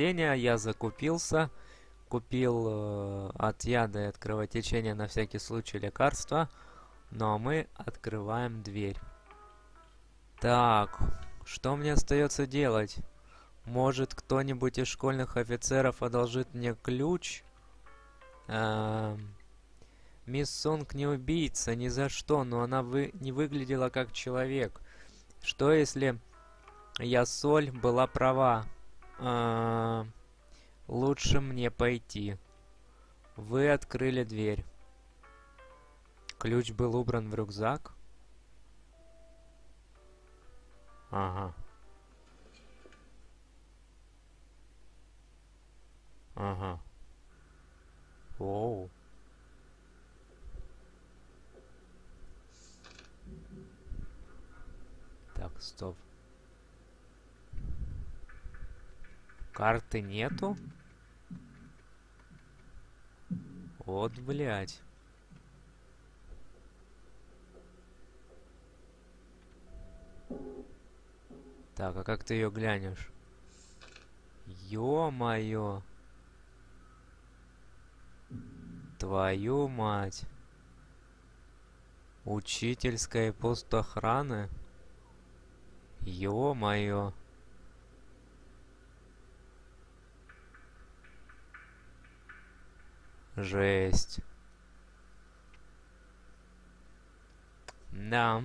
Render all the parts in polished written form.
охлаждения я закупился. Купил от яда и от кровотечения на всякий случай лекарства. Ну а мы открываем дверь. Так, что мне остается делать? Может, кто-нибудь из школьных офицеров одолжит мне ключ? Мисс Сонг не убийца, ни за что, но она не выглядела как человек. Что если я Соль была права? Лучше мне пойти. Вы открыли дверь. Ключ был убран в рюкзак. Ага. Ага. Воу. Так, стоп. Карты нету? Вот, блядь. Так, а как ты ее глянешь? Ё-моё. Твою мать. Учительская пост охраны? Ё-моё. Жесть. Да.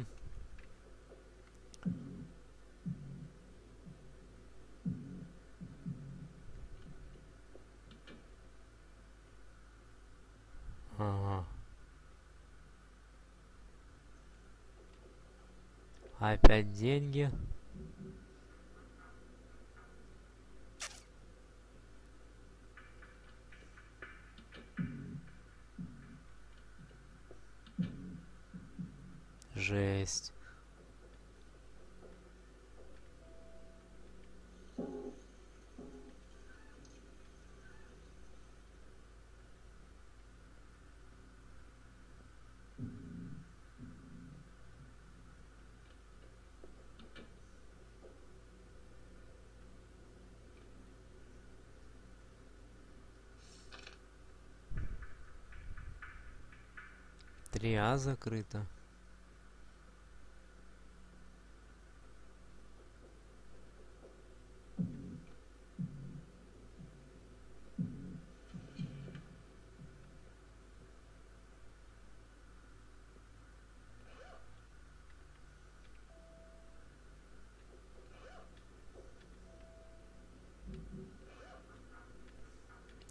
Ага. Опять деньги. Жесть. Триа закрыто.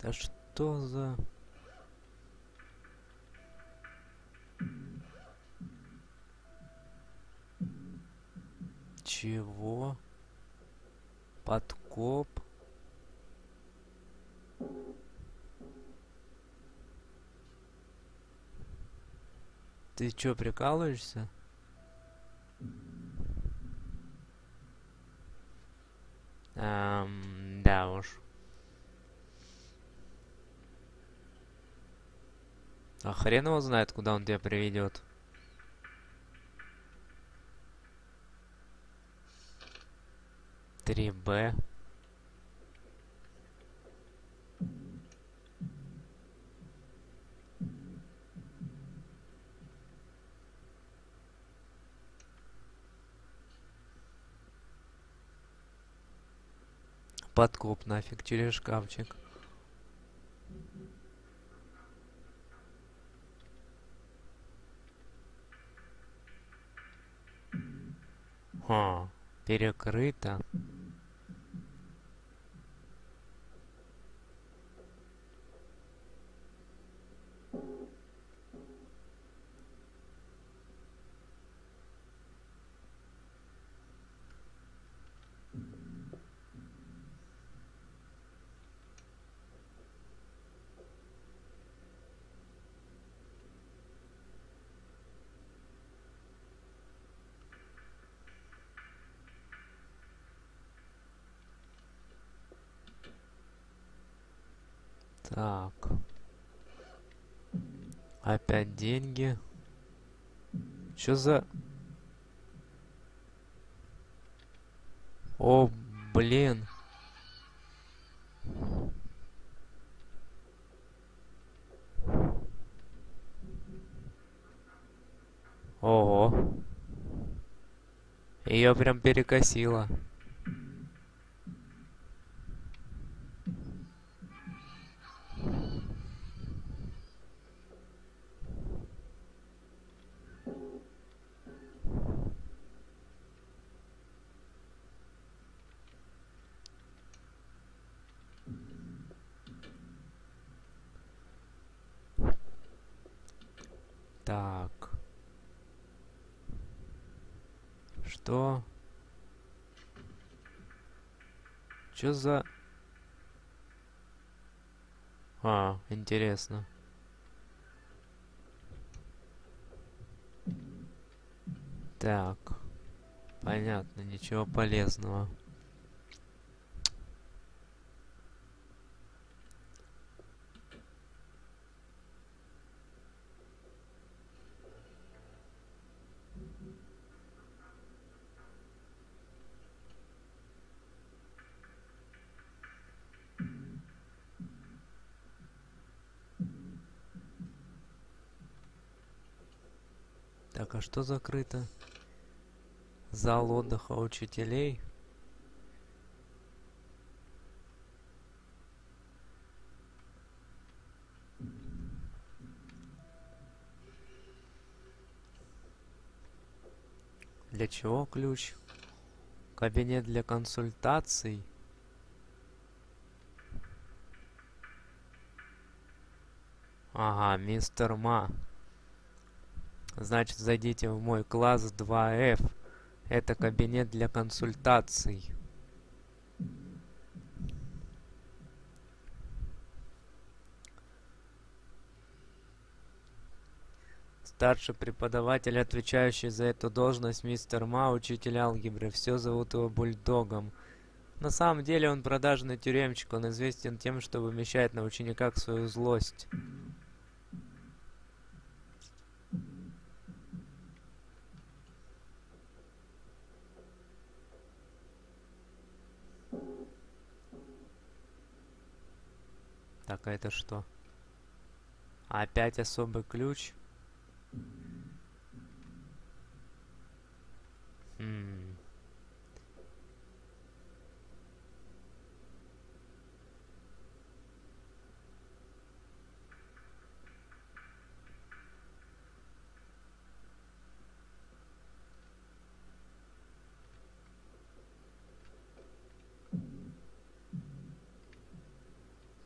Да что за... Чего? Подкоп? Ты чё, прикалываешься? Да уж. А хрен его знает, куда он тебя приведет. Три Б. Подкоп нафиг через шкафчик. О, перекрыто. Так. Опять деньги. Чё за... О, блин. О, ее прям перекосило. Так. Что? Чё за... А, интересно. Так. Понятно, ничего полезного. Так, а что закрыто? Зал отдыха учителей. Для чего ключ? Кабинет для консультаций. Ага, мистер Ма. Значит, зайдите в мой класс 2F. Это кабинет для консультаций. Старший преподаватель, отвечающий за эту должность, мистер Ма, учитель алгебры. Все зовут его бульдогом. На самом деле он продажный тюремщик. Он известен тем, что вымещает на учениках свою злость. Так, а это что? Опять особый ключ?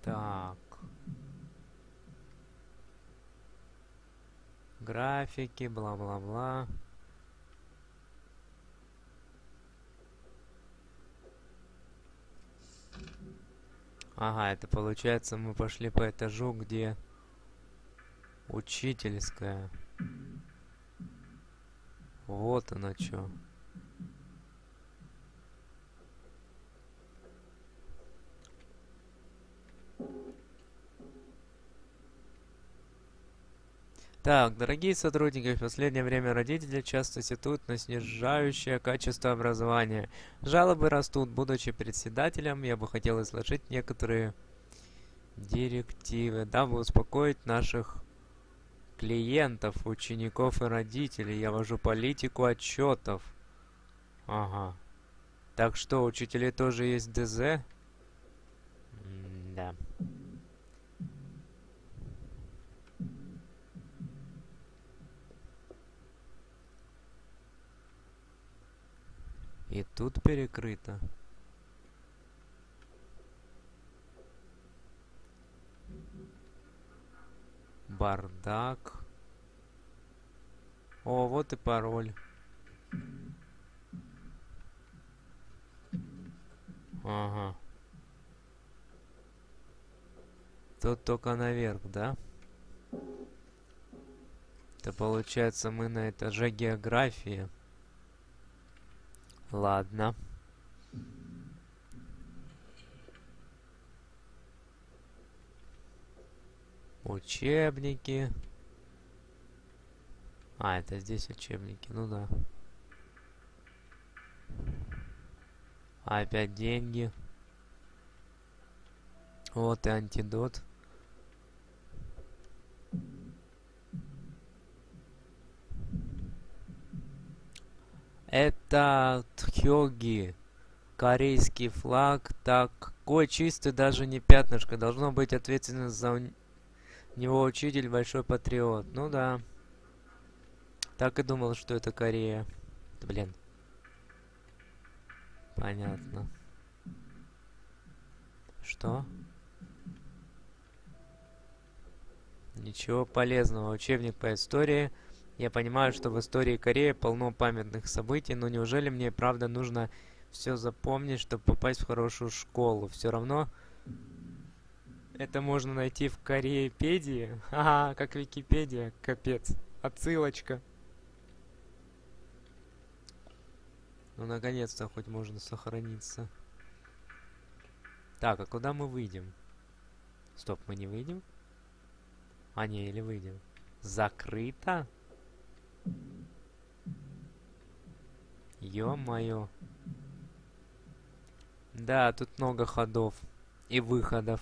Так. Графики, бла-бла-бла. Ага, это получается, мы пошли по этажу, где учительская. Вот она чё. Так, дорогие сотрудники, в последнее время родители часто сетуют на снижающее качество образования. Жалобы растут. Будучи председателем, я бы хотел изложить некоторые директивы, дабы успокоить наших клиентов, учеников и родителей. Я вожу политику отчетов. Ага. Так что, у учителей тоже есть ДЗ? Да. И тут перекрыто. Бардак. О, вот и пароль. Ага. Тут только наверх, да? Это получается, мы на этаже географии. Ладно. Учебники. А, это здесь учебники, ну да. Опять деньги. Вот и антидот. Татхёги. Корейский флаг такой чистый, даже не пятнышко. Должно быть ответственность за него учитель, большой патриот. Ну да. Так и думал, что это Корея. Блин. Понятно. Что? Ничего полезного. Учебник по истории. Я понимаю, что в истории Кореи полно памятных событий, но неужели мне правда нужно все запомнить, чтобы попасть в хорошую школу? Все равно это можно найти в Кореепедии. Ага, как Википедия. Капец. Отсылочка. Ну, наконец-то хоть можно сохраниться. Так, а куда мы выйдем? Стоп, мы не выйдем? А, не, или выйдем? Закрыто? Ё-моё. Да, тут много ходов и выходов.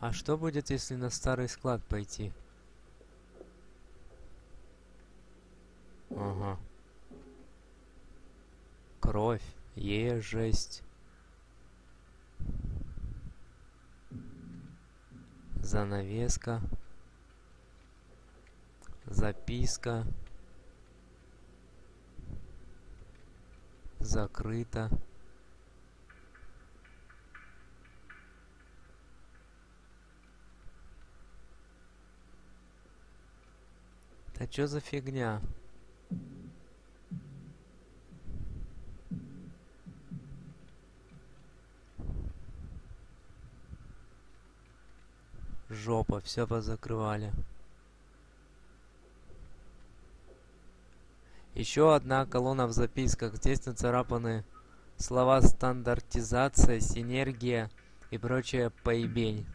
А что будет, если на старый склад пойти? Ага. Кровь. Жесть. Занавеска. Записка. Закрыто. А чё за фигня? Жопа, все позакрывали. Еще одна колонна в записках. Здесь нацарапаны слова стандартизация, синергия и прочая поебень.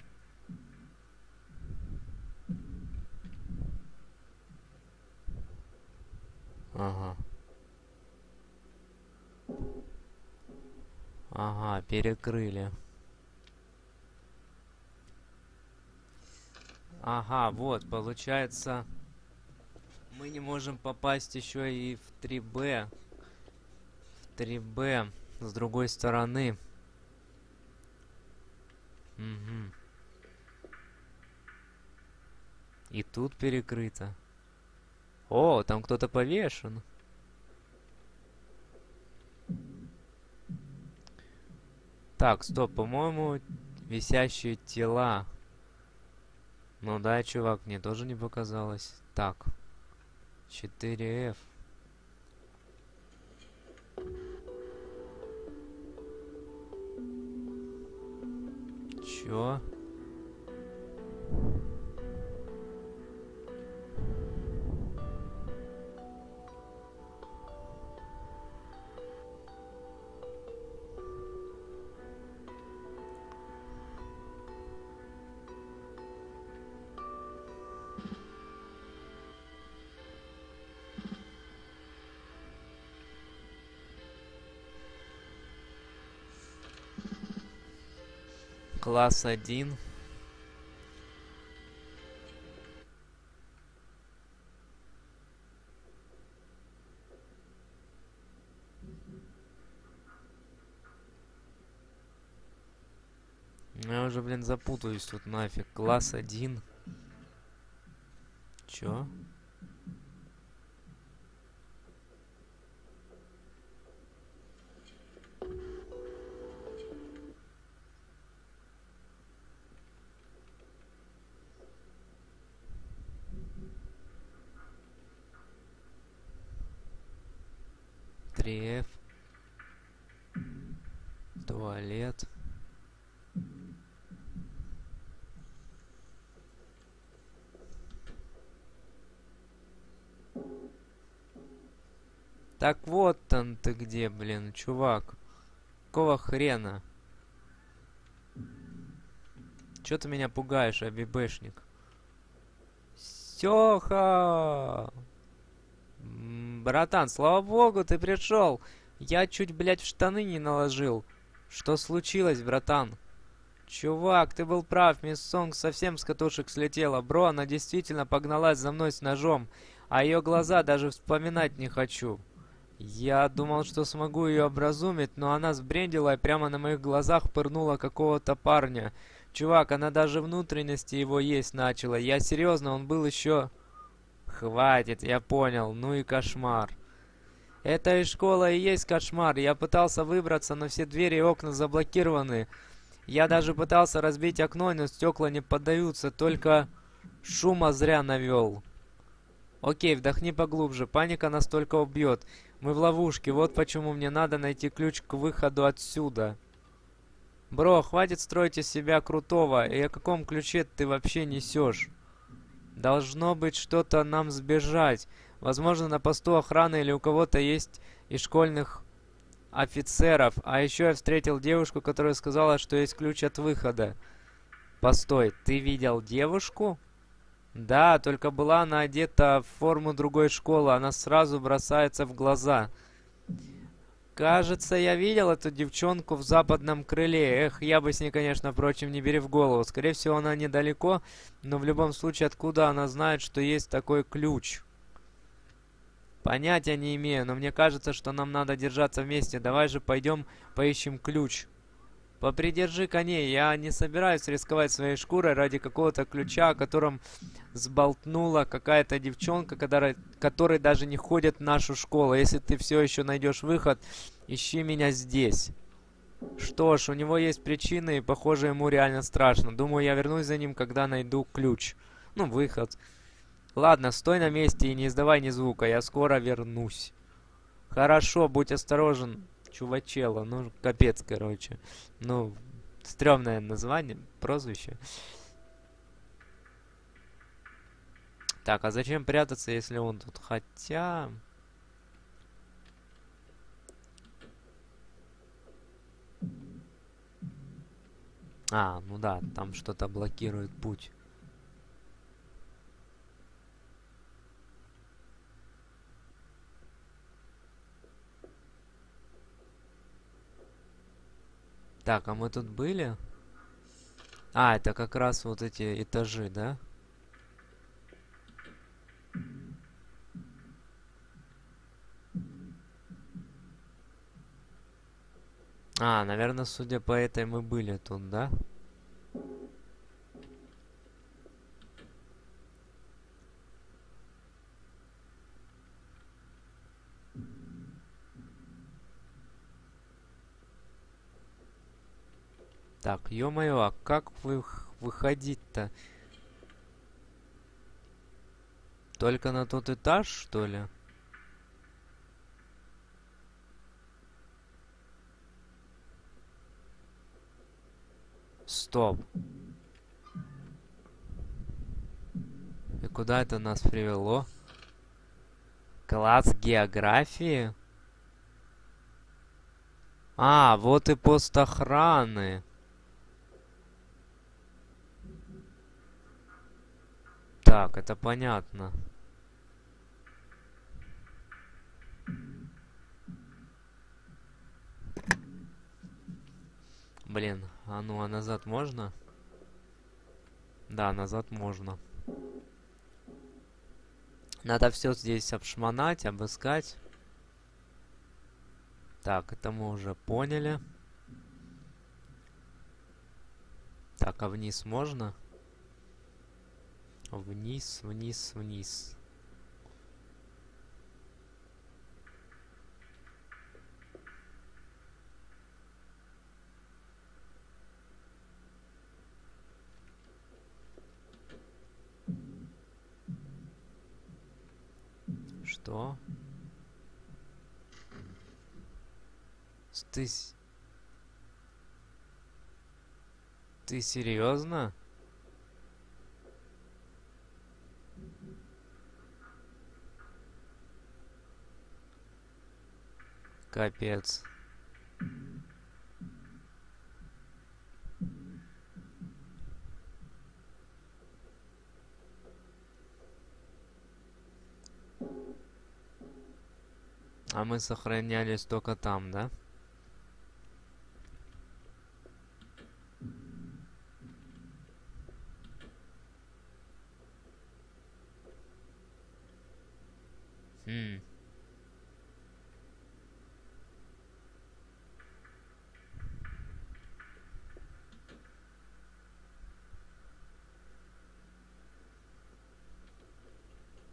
Ага. Ага, перекрыли. Ага, вот, получается, мы не можем попасть еще и в 3Б. В 3Б с другой стороны. Угу. И тут перекрыто. О, там кто-то повешен. Так, стоп, по-моему, висящие тела. Ну да, чувак, мне тоже не показалось. Так, 4F. Чё? Класс 1. Я уже, блин, запутаюсь тут нафиг. Класс 1. Чё? Туалет. Так вот он ты где, блин, чувак. Какого хрена? Чё ты меня пугаешь, АББшник? Сёха! Братан, слава богу, ты пришел. Я чуть, блядь, в штаны не наложил. Что случилось, братан? Чувак, ты был прав. Мисс Сонг совсем с катушек слетела. Бро, она действительно погналась за мной с ножом. А ее глаза даже вспоминать не хочу. Я думал, что смогу ее образумить, но она сбрендила и прямо на моих глазах пырнула какого-то парня. Чувак, она даже внутренности его есть начала. Я серьезно, он был еще... Хватит, я понял. Ну и кошмар. Эта и школа и есть кошмар. Я пытался выбраться, но все двери и окна заблокированы. Я даже пытался разбить окно, но стекла не поддаются, только шума зря навел. Окей, вдохни поглубже. Паника нас только убьет. Мы в ловушке, вот почему мне надо найти ключ к выходу отсюда. Бро, хватит строить из себя крутого. И о каком ключе ты вообще несешь? Должно быть что-то нам сбежать. Возможно, на посту охраны или у кого-то есть из школьных офицеров. А еще я встретил девушку, которая сказала, что есть ключ от выхода. Постой, ты видел девушку? Да, только была она одета в форму другой школы. Она сразу бросается в глаза. Кажется, я видел эту девчонку в западном крыле. Эх, я бы с ней, конечно, впрочем, не бери в голову. Скорее всего, она недалеко, но в любом случае, откуда она знает, что есть такой ключ? Понятия не имею, но мне кажется, что нам надо держаться вместе. Давай же пойдем поищем ключ. Попридержи коней, я не собираюсь рисковать своей шкурой ради какого-то ключа, о котором сболтнула какая-то девчонка, который даже не ходит в нашу школу. Если ты все еще найдешь выход, ищи меня здесь. Что ж, у него есть причины, и похоже, ему реально страшно. Думаю, я вернусь за ним, когда найду ключ. Ну, выход. Ладно, стой на месте и не издавай ни звука, я скоро вернусь. Хорошо, будь осторожен. Чувачела, ну капец, короче. Ну, стрёмное название, прозвище. Так, а зачем прятаться, если он тут? Хотя... А, ну да, там что-то блокирует путь. Так, а мы тут были? А, это как раз вот эти этажи, да? А, наверное, судя по этой, мы были тут, да? Так, ё-моё, а как выходить-то? Только на тот этаж, что ли? Стоп. И куда это нас привело? Класс географии? А, вот и пост охраны. Так, это понятно. Блин, а ну, а назад можно? Да, назад можно. Надо все здесь обшмонать, обыскать. Так, это мы уже поняли. Так, а вниз можно? Вниз, вниз, вниз. Что? Ты серьезно? Капец. А мы сохранялись только там, да?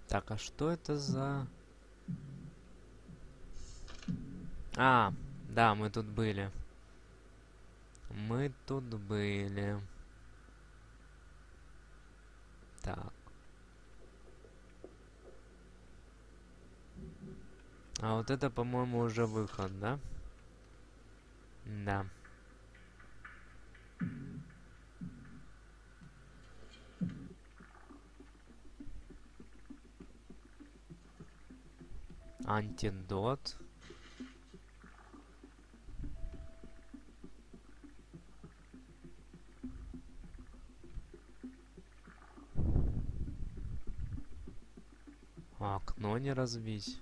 Так, а что это за... А, да, мы тут были. Мы тут были. Так. А вот это, по-моему, уже выход, да? Да. Антидот. А, окно не разбить.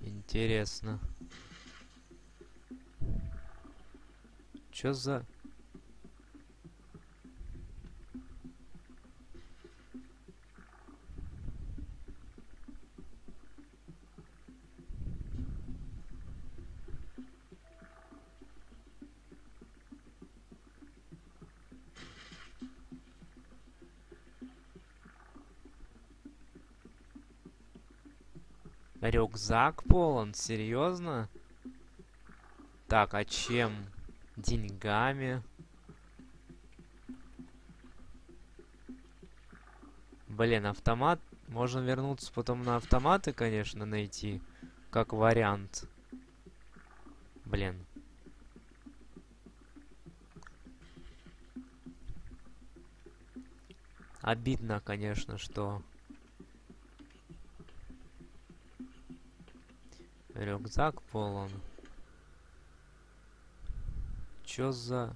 Интересно. Чё за... Рюкзак полон? Серьезно? Так, а чем? Деньгами? Блин, автомат. Можно вернуться потом на автоматы, конечно, найти. Как вариант. Блин. Обидно, конечно, что... Рюкзак полон. Чё за...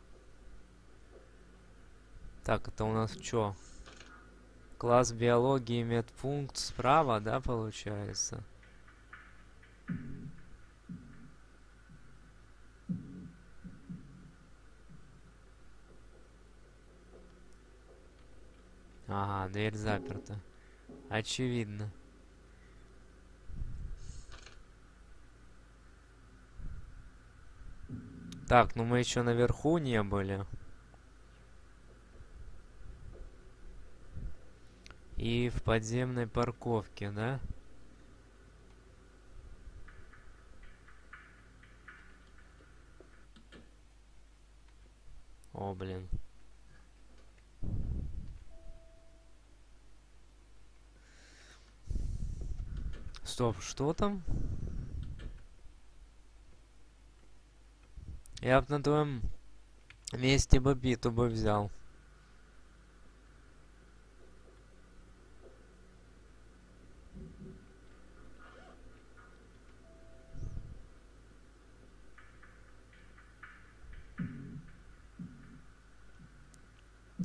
Так, это у нас чё? Класс биологии, медпункт справа, да, получается? Ага, дверь заперта. Очевидно. Так, ну мы еще наверху не были. И в подземной парковке, да? О, блин. Стоп, что там? Я бы на твоем месте бы биту бы взял.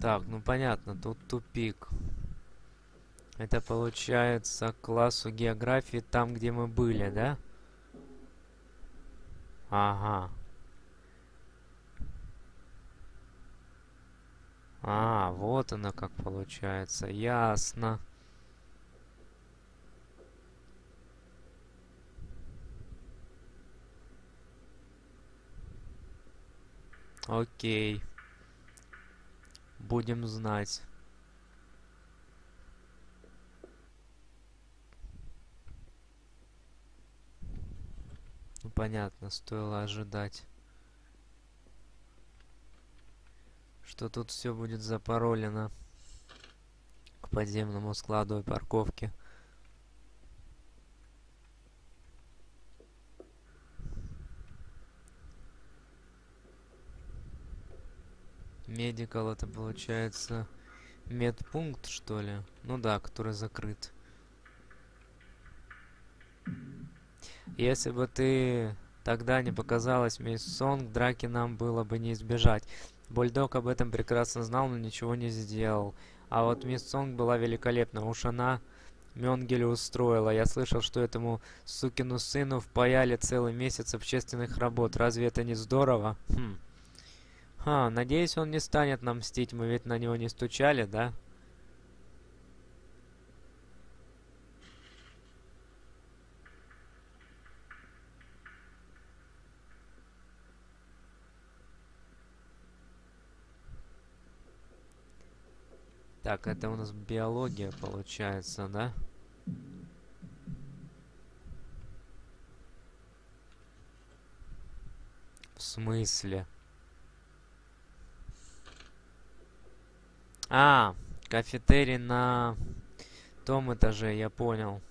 Так, ну понятно, тут тупик. Это получается к классу географии там, где мы были, да? Ага. А, вот она как получается. Ясно. Окей. Будем знать. Ну, понятно, стоило ожидать. Что тут все будет запаролено к подземному складу и парковке. Медикал — это получается медпункт, что ли? Ну да, который закрыт. Если бы ты тогда не показалась, мисс Сонг, драки нам было бы не избежать. Бульдог об этом прекрасно знал, но ничего не сделал. А вот мисс Сонг была великолепна. Уж она Мёнгеле устроила. Я слышал, что этому сукину сыну впаяли целый месяц общественных работ. Разве это не здорово? Надеюсь, он не станет нам мстить. Мы ведь на него не стучали, да? Так, это у нас биология получается, да? В смысле? А, кафетерий на том этаже, я понял.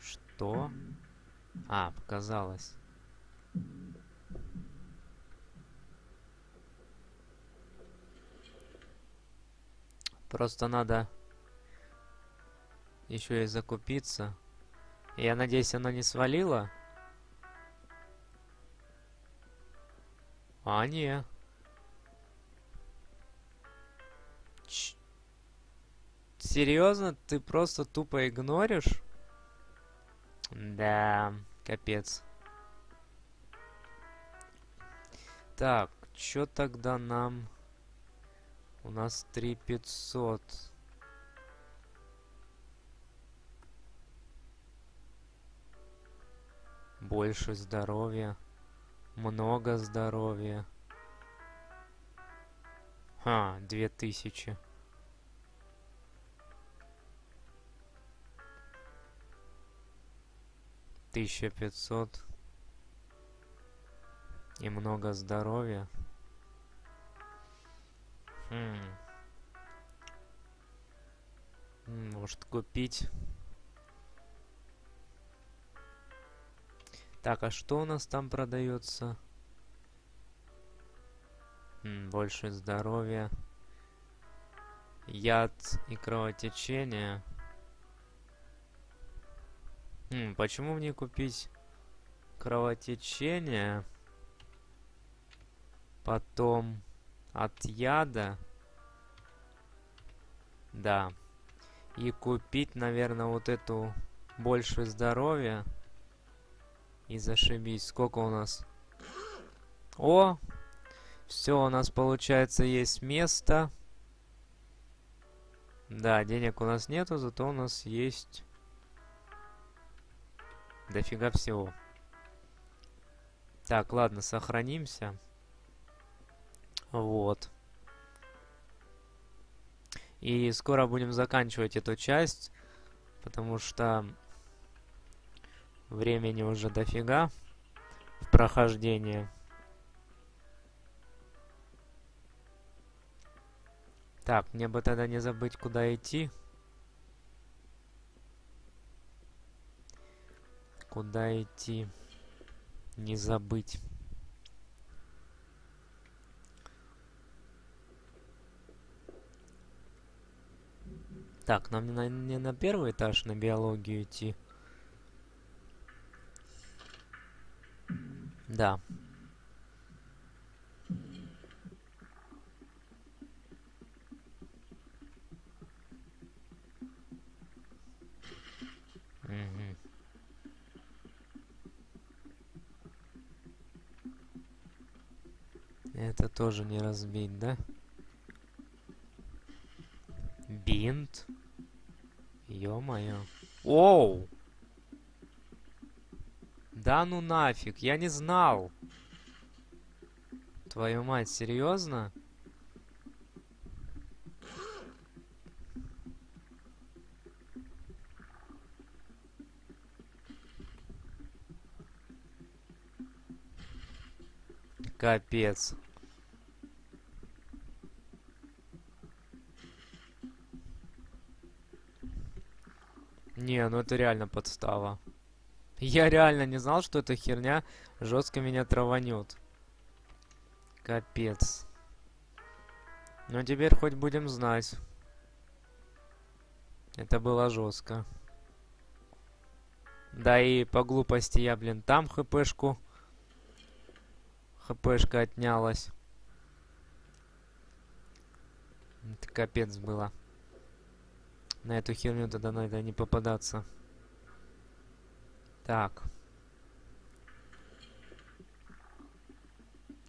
Что? А, показалось. Просто надо еще и закупиться. Я надеюсь, она не свалила? А, не. Серьезно? Ты просто тупо игноришь? Да, капец. Так, что тогда нам... У нас 3500. Больше здоровья. Много здоровья. 2000. Тысяча 500. И много здоровья. Может купить. Так, а что у нас там продается? Больше здоровья. Яд и кровотечение. Почему мне купить кровотечение? Потом... От яда. Да. И купить, наверное, вот эту больше здоровья. И зашибись. Сколько у нас? О! Все, у нас получается есть место. Да, денег у нас нету, зато у нас есть дофига всего. Так, ладно, сохранимся. Вот. И скоро будем заканчивать эту часть, потому что времени уже дофига в прохождении. Так, мне бы тогда не забыть, куда идти. Куда идти? Не забыть. Так, нам не на первый этаж на биологию идти. Да. Это тоже не разбить, да? Бинт. Ё-моё. Оу! Да ну нафиг, я не знал. Твою мать, серьезно? Капец. Не, ну это реально подстава. Я реально не знал, что эта херня жестко меня траванет. Капец. Но теперь хоть будем знать. Это было жестко. Да и по глупости я, блин, там хпшку. Хпшка отнялась. Это капец было. На эту херню тогда надо не попадаться. Так.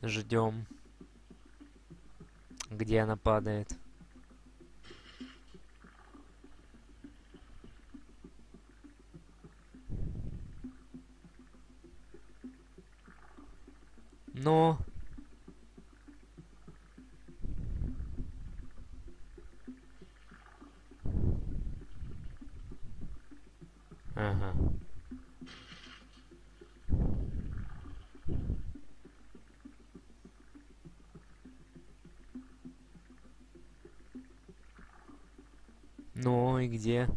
Ждем. Где она падает? Но... Ага. Ну и где?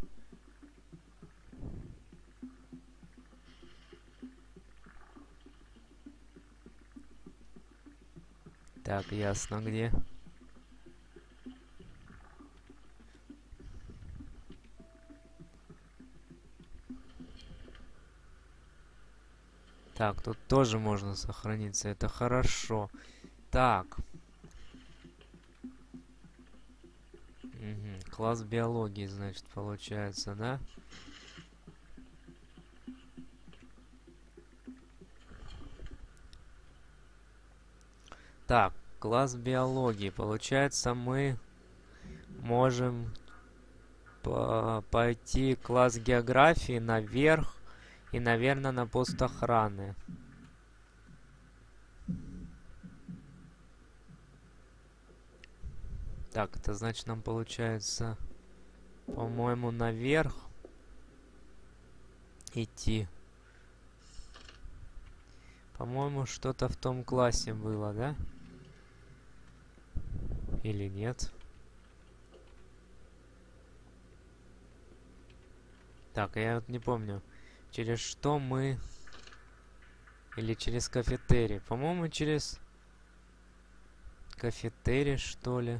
Так, ясно, где. Так, тут тоже можно сохраниться, это хорошо. Так. Угу, класс биологии, значит, получается, да? Так, класс биологии. Получается, мы можем пойти класс географии наверх и, наверное, на пост охраны. Так, это значит, нам получается, по-моему, наверх идти. По-моему, что-то в том классе было, да? Или нет? Так, я вот не помню, через что мы... Или через кафетерий. По-моему, через кафетерий, что ли.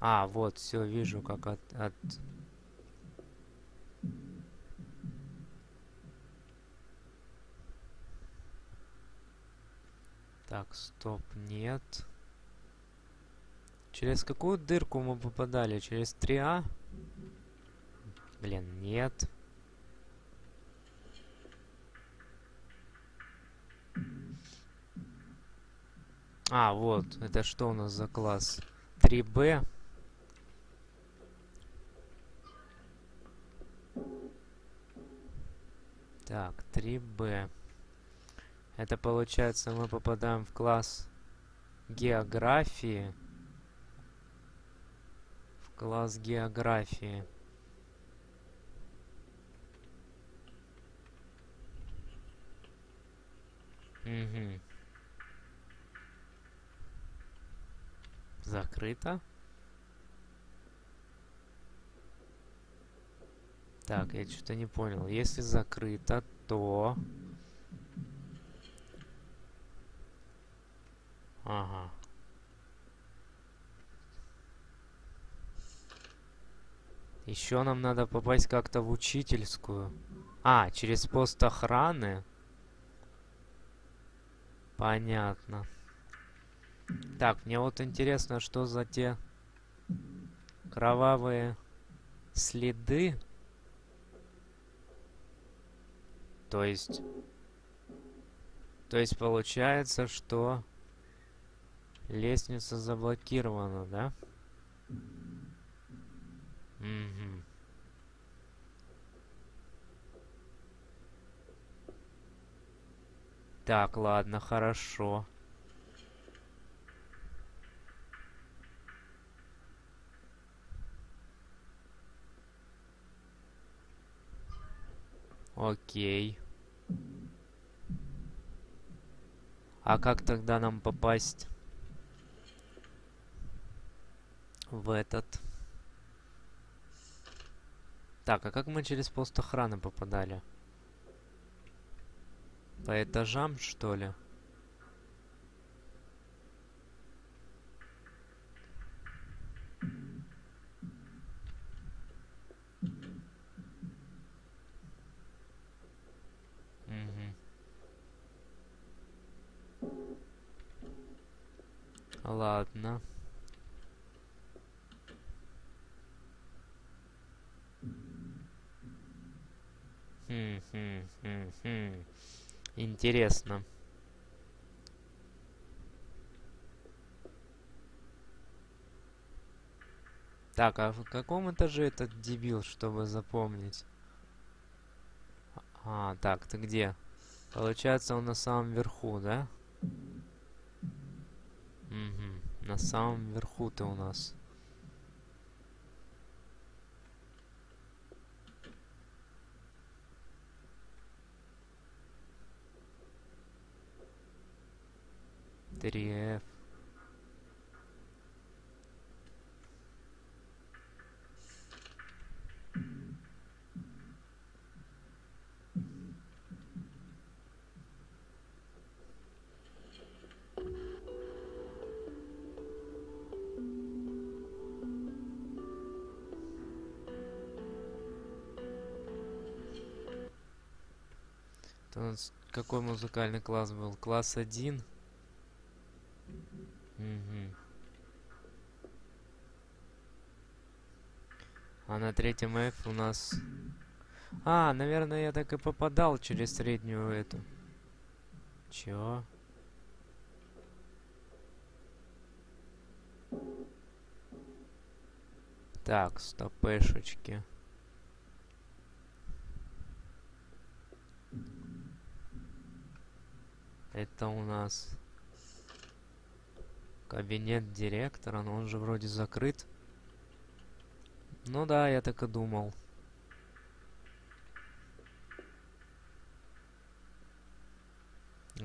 А, вот, все, вижу, как от... Так, стоп, нет. Через какую дырку мы попадали? Через 3А? Блин, нет. А, вот. Это что у нас за класс? 3Б. Так, 3Б. Это получается, мы попадаем в класс географии. Класс географии. Угу. Закрыто. Так, я что-то не понял. Если закрыто, то... Ага. Еще нам надо попасть как-то в учительскую. А, через пост охраны. Понятно. Так, мне вот интересно, что за те кровавые следы. То есть получается, что лестница заблокирована, да? Угу. Так, ладно, хорошо. Окей. А как тогда нам попасть в этот... Так, а как мы через пост охраны попадали? По этажам, что ли? Угу. Ладно. Интересно. Так, а в каком этаже этот дебил, чтобы запомнить? А, так, ты где? Получается, он на самом верху, да? Угу, на самом верху ты у нас. F. Какой музыкальный класс был? Класс 1. А на третьем F у нас... А, наверное, я так и попадал через среднюю эту. Чё? Так, стопешечки. Это у нас... Кабинет директора, но он же вроде закрыт. Ну да, я так и думал.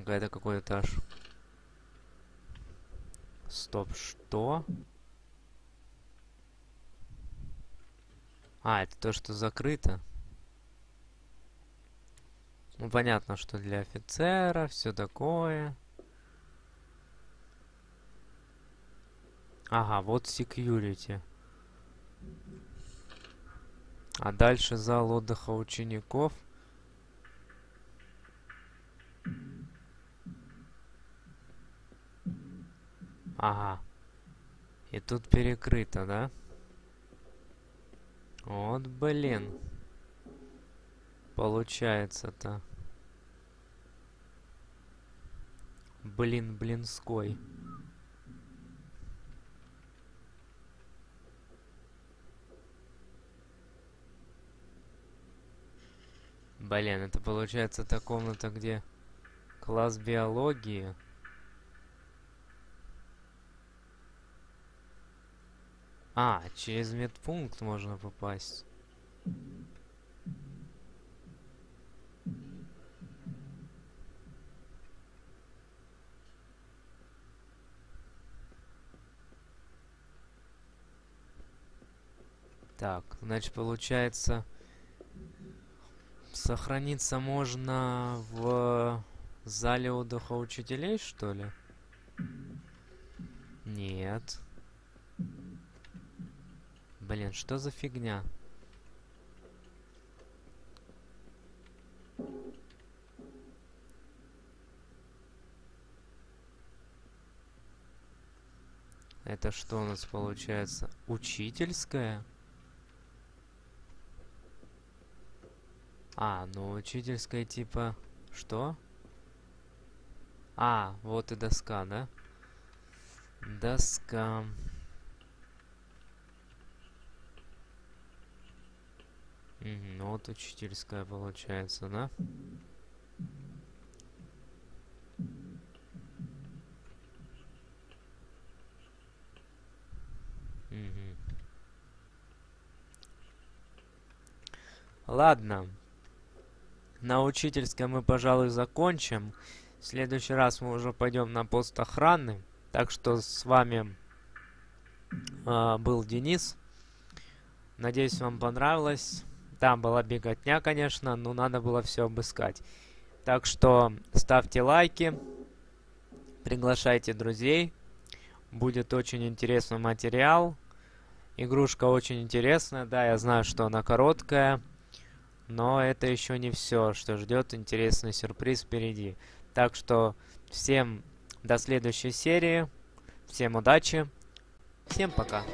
Это какой этаж? Стоп, что? А, это то, что закрыто. Ну, понятно, что для офицера, все такое. Ага, вот security. А дальше зал отдыха учеников. Ага. И тут перекрыто, да? Вот, блин. Получается-то. Блин, блинской. Блин, это получается та комната, где класс биологии. А, через медпункт можно попасть. Так, значит, получается... Сохраниться можно в зале отдыха учителей, что ли? Нет. Блин, что за фигня? Это что у нас получается? Учительская? А, ну учительская типа... Что? А, вот и доска, да? Доска. Ну вот учительская получается, да? Ладно. На учительской мы, пожалуй, закончим. В следующий раз мы уже пойдем на пост охраны. Так что с вами был Денис. Надеюсь, вам понравилось. Там была беготня, конечно, но надо было все обыскать. Так что ставьте лайки, приглашайте друзей. Будет очень интересный материал. Игрушка очень интересная. Да, я знаю, что она короткая. Но это еще не все, что ждет интересный сюрприз впереди. Так что всем до следующей серии, всем удачи, всем пока.